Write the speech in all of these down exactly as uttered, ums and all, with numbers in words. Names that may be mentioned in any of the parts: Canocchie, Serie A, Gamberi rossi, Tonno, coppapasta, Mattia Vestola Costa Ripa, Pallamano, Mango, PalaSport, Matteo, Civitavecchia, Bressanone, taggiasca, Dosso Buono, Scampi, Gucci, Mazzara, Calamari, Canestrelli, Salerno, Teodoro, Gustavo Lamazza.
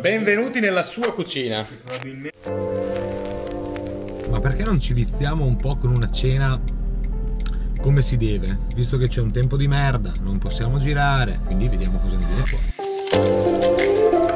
Benvenuti nella sua cucina. Ma perché non ci viziamo un po' con una cena come si deve? Visto che c'è un tempo di merda, non possiamo girare, quindi vediamo cosa ne viene fuori.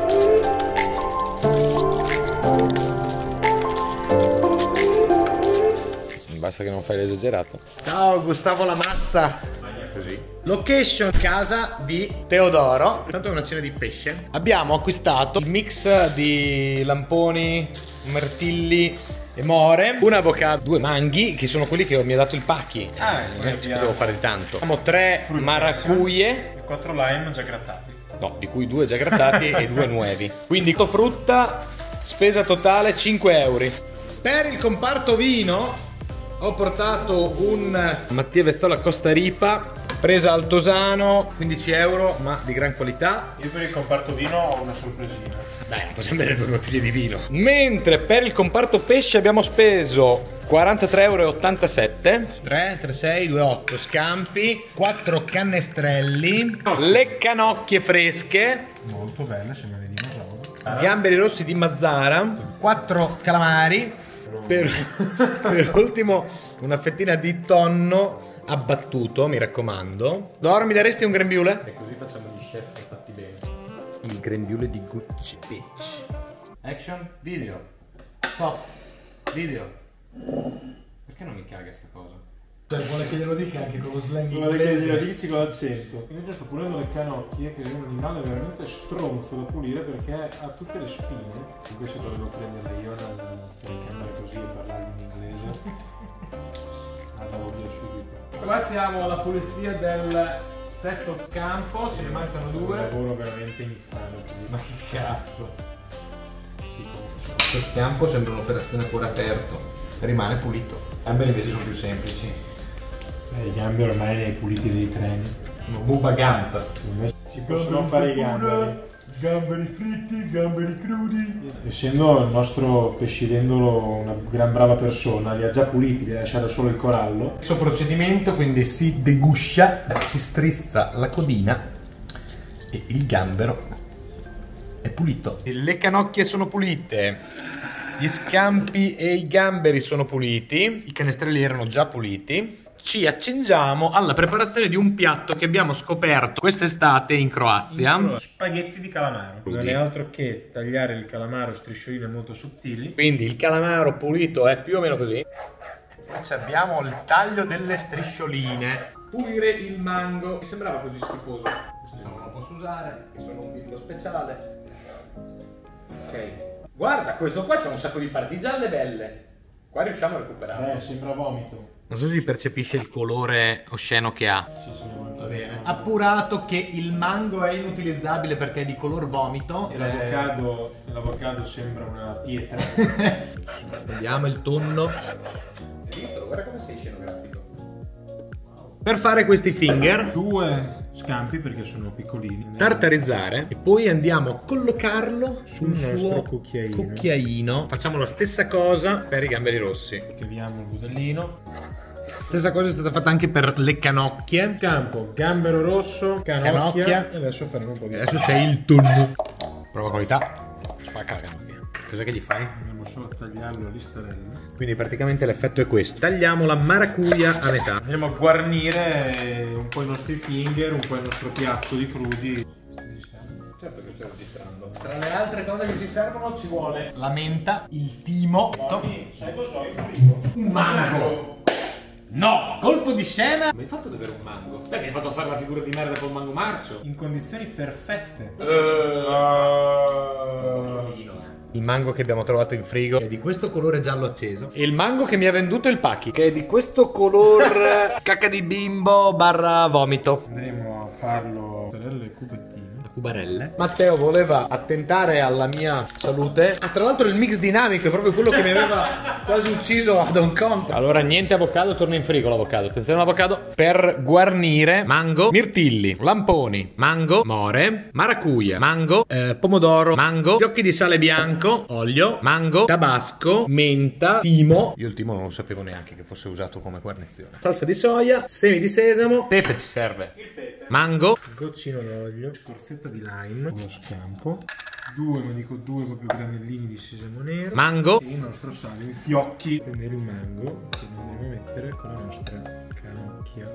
Basta che non fai l'esagerato. Ciao Gustavo Lamazza. Così. Location casa di Teodoro. Tanto è una cena di pesce. Abbiamo acquistato il mix di lamponi, mirtilli e more, un avocado, due manghi, che sono quelli che mi ha dato il pacchi. Ah, eh, ci devo fare di tanto. Abbiamo tre Fruit maracuie e quattro lime già grattati. No, di cui due già grattati e due nuovi. Quindi frutta, spesa totale cinque euro. Per il comparto vino ho portato un Mattia Vestola Costa Ripa, presa al Tosano, quindici euro, ma di gran qualità. Io per il comparto vino ho una sorpresina. Dai, possiamo bere due bottiglie di vino. Mentre per il comparto pesce abbiamo speso quarantatré e ottantasette euro, tre, tre, sei, due, otto Scampi, quattro Canestrelli, le canocchie fresche, molto belle, sembra di dinosauro, gamberi rossi di Mazzara, quattro calamari, per, per ultimo una fettina di tonno abbattuto, mi raccomando. Dora, mi daresti un grembiule? E così facciamo gli chef fatti bene. Il grembiule di Gucci. Pitch. Action, video. Stop. Video. Perché non mi caga sta cosa? Cioè, vuole che glielo dica anche con lo slang inglese. Vuole che glielo dici con l'accento. Io già sto pulendo le canocchie, che è un animale veramente stronzo da pulire perché ha tutte le spine. Invece dovevo prendere io per andare così e parlare in inglese. Andavo via subito. Qua siamo alla pulizia del sesto scampo, ce ne mancano due. Un lavoro veramente infame. Ma che cazzo! Questo scampo sembra un'operazione a cuore aperto, rimane pulito. I gamberi invece sono più semplici. I gamberi ormai li hai puliti dei treni. Sono buba ganta. Si possono fare i gamberi. Gamberi fritti, gamberi crudi. Essendo il nostro pescirendolo una gran brava persona, li ha già puliti, li ha lasciato solo il corallo. Questo procedimento quindi si deguscia, si strizza la codina e il gambero è pulito. Le canocchie sono pulite, gli scampi e i gamberi sono puliti, i canestrelli erano già puliti. Ci accingiamo alla preparazione di un piatto che abbiamo scoperto quest'estate in Croazia. In spaghetti di calamaro. Non è altro che tagliare il calamaro striscioline molto sottili. Quindi il calamaro pulito è più o meno così. Poi abbiamo il taglio delle striscioline. Pulire il mango. Mi sembrava così schifoso. Questo non lo posso usare, che sono un bimbo speciale. Ok. Guarda, questo qua c'è un sacco di parti gialle belle. Qua riusciamo a recuperarlo. Eh, sembra vomito. Non so se si percepisce il colore osceno che ha. Sì, sì, molto bene. Appurato che il mango è inutilizzabile perché è di color vomito. E l'avocado, eh... l'avocado sembra una pietra. Vediamo il tonno. Hai visto? Guarda come sei scenografico. Wow. Per fare questi finger, due scampi perché sono piccolini, tartarizzare e poi andiamo a collocarlo sul suo cucchiaino. cucchiaino. Facciamo la stessa cosa per i gamberi rossi. Chiudiamo il budellino. Stessa cosa è stata fatta anche per le canocchie. Campo, gambero rosso, canocchia, canocchia. E adesso faremo un po' di... Adesso c'è il tonno. Prova qualità. Spacca la canocchia. Cosa che gli fai? Andiamo solo a tagliarlo all'istarello. Quindi praticamente l'effetto è questo. Tagliamo la maracuja a metà. Andiamo a guarnire un po' i nostri finger, un po' il nostro piatto di crudi. Certo che sto registrando. Tra le altre cose che ci servono ci vuole la menta, il timo, un mango. No! Colpo di scena! Mi hai fatto davvero un mango? Perché mi hai fatto fare la figura di merda col mango marcio? In condizioni perfette. Uh... Il mango che abbiamo trovato in frigo è di questo colore giallo acceso. E il mango che mi ha venduto il pacchi, che è di questo color cacca di bimbo barra vomito. Andremo a farlo le cubettine. Cubarelle. Matteo voleva attentare alla mia salute. Ah, tra l'altro il mix dinamico è proprio quello che mi aveva quasi ucciso ad Hong Kong. Allora niente avocado, torna in frigo l'avocado. Attenzione all'avocado. Per guarnire mango, mirtilli, lamponi, mango, more, maracuja, mango, eh, pomodoro, mango, fiocchi di sale bianco, olio, mango, tabasco, menta, timo. Io il timo non lo sapevo neanche che fosse usato come guarnizione. Salsa di soia, semi di sesamo, pepe ci serve. Il pepe. Mango, un goccino d'olio, scorzetta fetta di lime, uno scampo, due, non dico due, proprio granellini di sesamo nero, mango, e il nostro sale in fiocchi. Prendere il mango che andiamo a mettere con la nostra canocchia.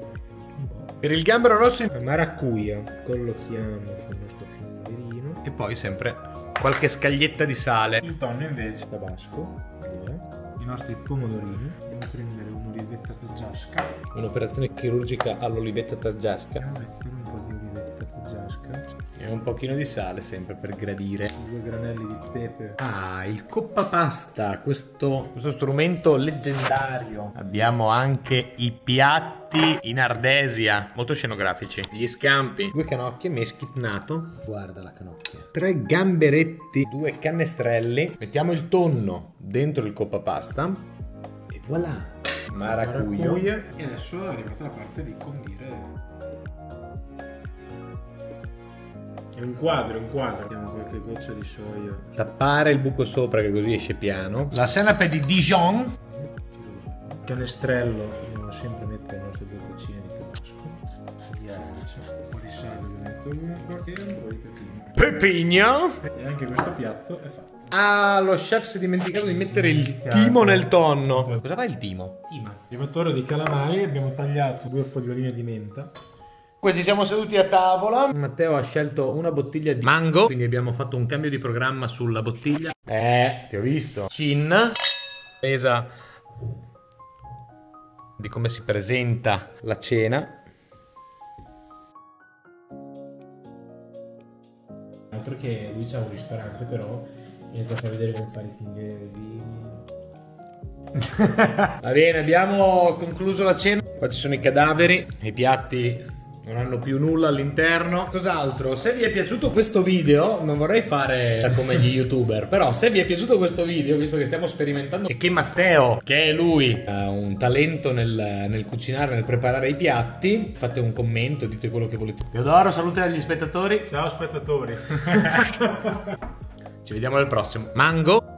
Per il gambero rosso in maracuja, collochiamo sul nostro fingerino. E poi sempre qualche scaglietta di sale. Il tonno invece, tabasco, via. I nostri pomodorini. Andiamo a prendere un'olivetta taggiasca. Un'operazione chirurgica all'olivetta taggiasca. Andiamo a mettere un po' di olivetta taggiasca. E un pochino di sale sempre per gradire. Due granelli di pepe. Ah, il coppapasta, questo, questo strumento leggendario. Abbiamo anche i piatti in ardesia, molto scenografici. Gli scampi. Due canocchie meschitnato. Guarda la canocchia. Tre gamberetti, due canestrelli. Mettiamo il tonno dentro il coppapasta. E voilà. Maracuja. E adesso è arrivata la parte di condire. Un quadro, un quadro. Mettiamo qualche goccia di soia. Tappare il buco sopra che così esce piano. La senape di Dijon. Il canestrello dobbiamo sempre mettere le nostre due goccine di tabasco. Un po' di sale lo metto ovunque e un po' di pepino. Pepino! E anche questo piatto è fatto. Ah, lo chef si è dimenticato di mettere il timo nel tonno. Cosa fa il timo? Tima. Rifatore di calamari, abbiamo tagliato due foglioline di menta. Qui ci siamo seduti a tavola. Matteo ha scelto una bottiglia di mango, quindi abbiamo fatto un cambio di programma sulla bottiglia. Eh, ti ho visto. Cin. Pesa di come si presenta la cena. Altro che lui c'ha un ristorante, però inizia a vedere come fare i fingerini. Va bene, abbiamo concluso la cena. Qua ci sono i cadaveri, i piatti non hanno più nulla all'interno. Cos'altro? Se vi è piaciuto questo video, non vorrei fare come gli youtuber, però se vi è piaciuto questo video, visto che stiamo sperimentando e che Matteo, che è lui, ha un talento nel, nel cucinare, nel preparare i piatti, fate un commento, dite quello che volete. Teodoro, saluta gli spettatori. Ciao spettatori. Ci vediamo al prossimo. Mango.